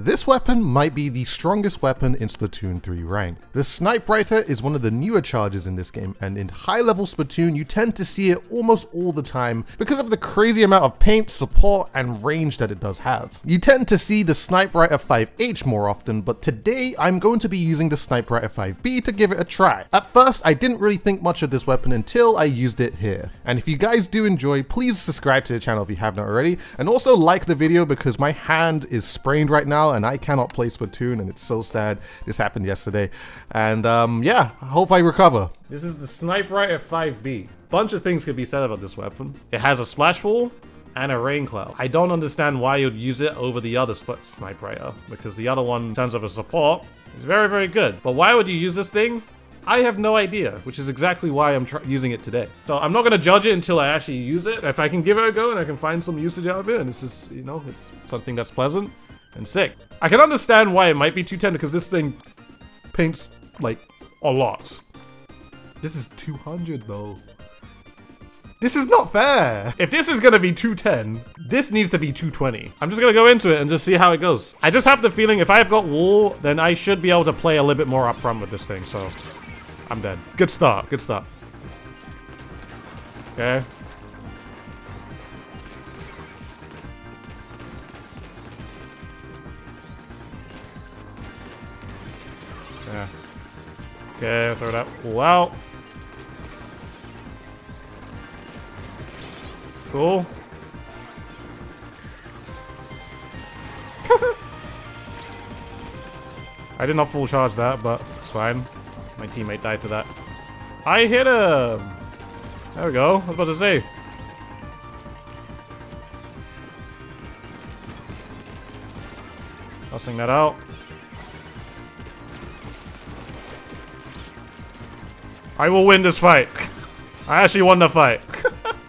This weapon might be the strongest weapon in Splatoon 3 Rank. The Snipewriter is one of the newer charges in this game, and in high level Splatoon you tend to see it almost all the time because of the crazy amount of paint, support, and range that it does have. You tend to see the Snipewriter 5H more often, but today I'm going to be using the Snipewriter 5B to give it a try. At first I didn't really think much of this weapon until I used it here. And if you guys do enjoy, please subscribe to the channel if you have not already, and also like the video because my hand is sprained right now and I cannot play Splatoon, and it's so sad. This happened yesterday, and yeah, I hope I recover. This is the Snipewriter 5B. Bunch of things could be said about this weapon. It has a Splash Wall and a Rain Cloud. I don't understand why you'd use it over the other Snipewriter, because the other one, in terms of a support, is very, very good. But why would you use this thing? I have no idea, which is exactly why I'm using it today. So I'm not going to judge it until I actually use it. If I can give it a go and I can find some usage out of it, and it's just, you know, it's something that's pleasant and sick. I can understand why it might be too tender, because this thing paints, like, a lot. This is 200, though. This is not fair. If this is gonna be 210, this needs to be 220. I'm just gonna go into it and just see how it goes. I just have the feeling if I've got wall, then I should be able to play a little bit more up front with this thing, so I'm dead. Good start, good start. Okay. Yeah. Okay, throw that wall out. Cool. I did not full charge that, but it's fine. My teammate died to that. I hit him! There we go. I was about to say. I'll sing that out. I will win this fight. I actually won the fight.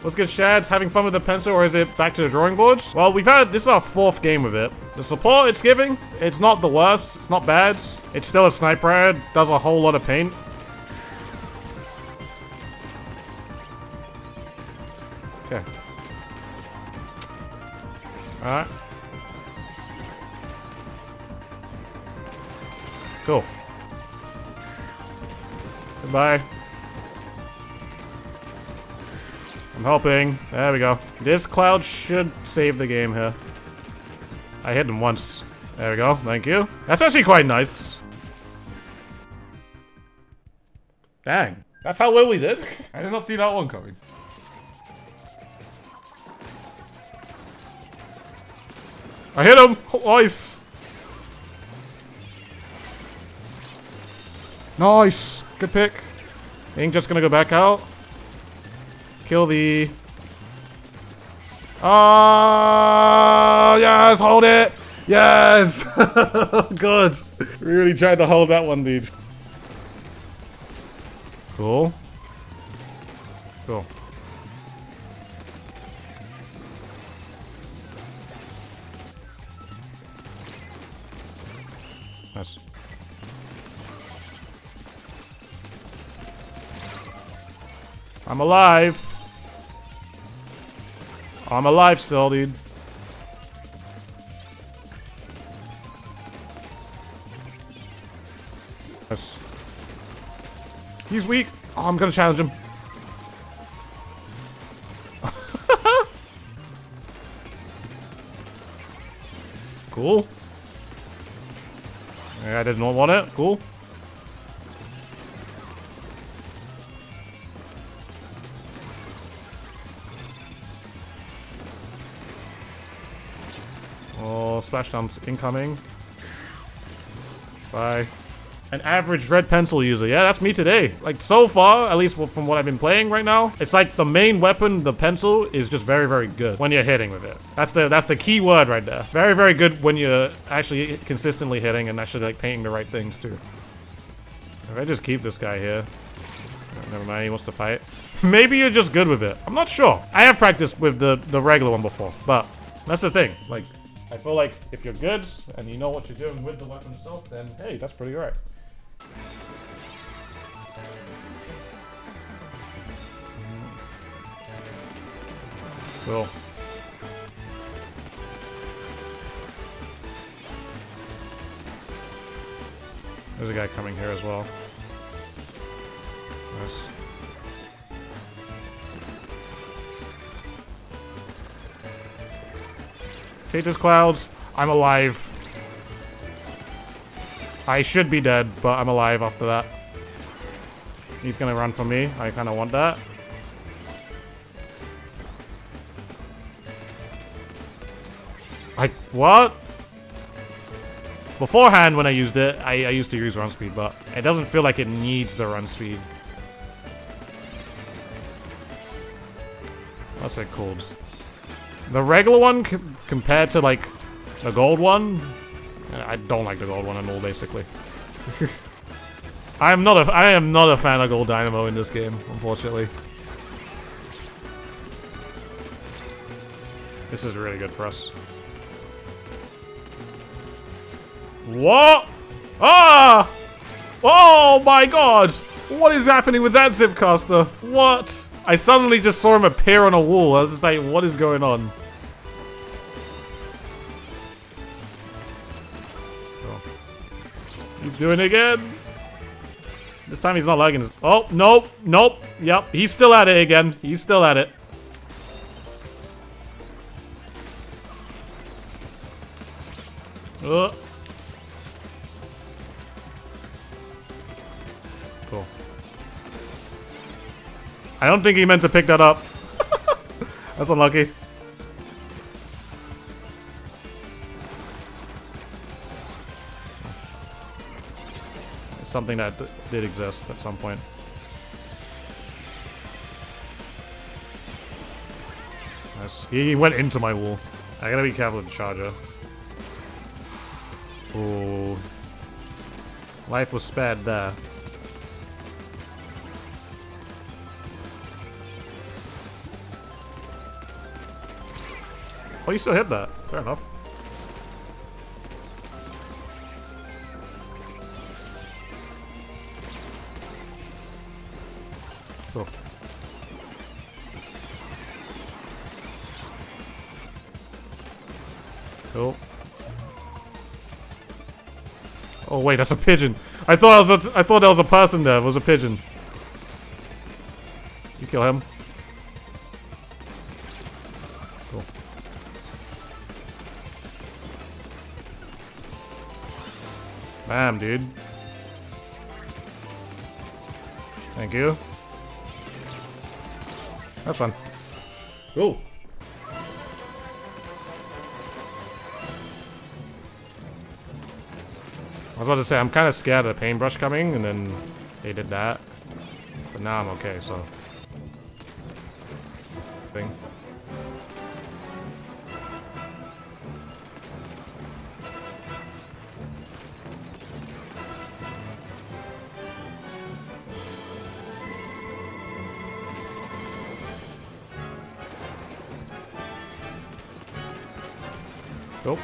What's good, Shads? Having fun with the pencil, or is it back to the drawing boards? Well, we've had, this is our fourth game with it. The support it's giving, it's not the worst. It's not bad. It's still a Snipewriter. Does a whole lot of paint. Okay. Alright. Cool. Goodbye. I'm helping. There we go. This cloud should save the game here. I hit him once. There we go. Thank you. That's actually quite nice. Dang. That's how well we did. I did not see that one coming. I hit him! Nice! Nice! Good pick. I think just gonna go back out. Kill the... Oh, yes, hold it. Yes. Good. Really tried to hold that one, dude. Cool. Cool. Nice. I'm alive. I'm alive still, dude. Yes. He's weak. Oh, I'm gonna challenge him. Cool. Yeah, I did not want it. Cool. Splash dumps incoming. Bye. An average red pencil user. Yeah, that's me today. Like, so far, at least from what I've been playing right now, it's like the main weapon, the pencil, is just very, very good when you're hitting with it. That's the key word right there. Very, very good when you're actually consistently hitting and actually, like, painting the right things, too. If I just keep this guy here. Oh, never mind, he wants to fight. Maybe you're just good with it. I'm not sure. I have practiced with the regular one before, but that's the thing. Like, I feel like if you're good and you know what you're doing with the weapon itself, then hey, that's pretty alright. Cool. There's a guy coming here as well. Nice. Hate those clouds. I'm alive. I should be dead, but I'm alive after that. He's gonna run for me. I kinda want that. What? Beforehand, when I used it, I used to use run speed, but it doesn't feel like it needs the run speed. What's it called? The regular one compared to, like, the gold one? I don't like the gold one at all, basically. I am not a fan of gold Dynamo in this game, unfortunately. This is really good for us. What? Ah! Oh my god! What is happening with that Zipcaster? What? I suddenly just saw him appear on a wall. I was just like, what is going on? Oh. He's doing it again. This time he's not lagging his... Oh, nope, nope. Yep, he's still at it again. He's still at it. Ugh. Cool. I don't think he meant to pick that up. That's unlucky. It's something that did exist at some point. Nice. He went into my wall. I gotta be careful with the charger. Ooh. Life was spared there. Oh, you still hit that. Fair enough. Cool. Cool. Oh wait, that's a pigeon. I thought there was a person there. It was a pigeon. You kill him. Bam, dude. Thank you. That's fun. Cool. I was about to say, I'm kind of scared of the paintbrush coming, and then they did that. But now I'm okay, so. Thing. Nope.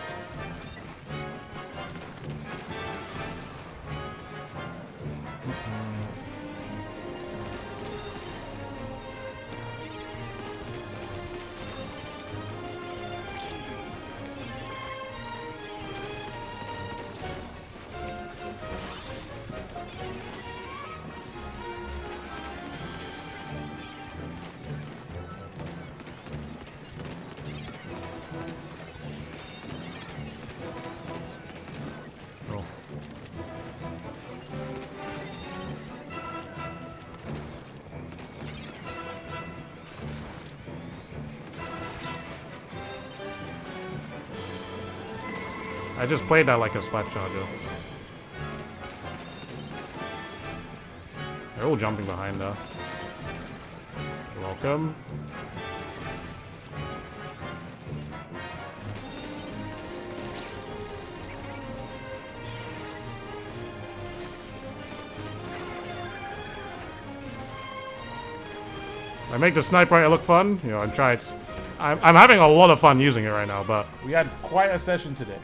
I just played that like a Splat Charger. They're all jumping behind her. Welcome. I make the Snipewriter look fun. You know, I'm having a lot of fun using it right now, but we had quite a session today.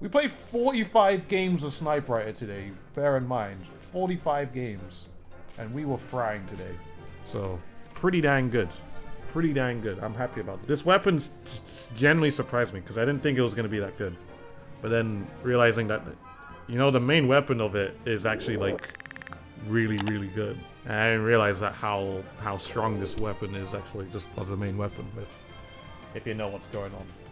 We played 45 games of Snipewriter today, bear in mind. 45 games. And we were frying today. So, pretty dang good. Pretty dang good. I'm happy about it. This weapon generally surprised me, because I didn't think it was going to be that good. But then, realizing that You know, the main weapon of it is actually like really good. And I didn't realize that how strong this weapon is actually just as the main weapon, if you know what's going on.